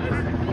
deeper.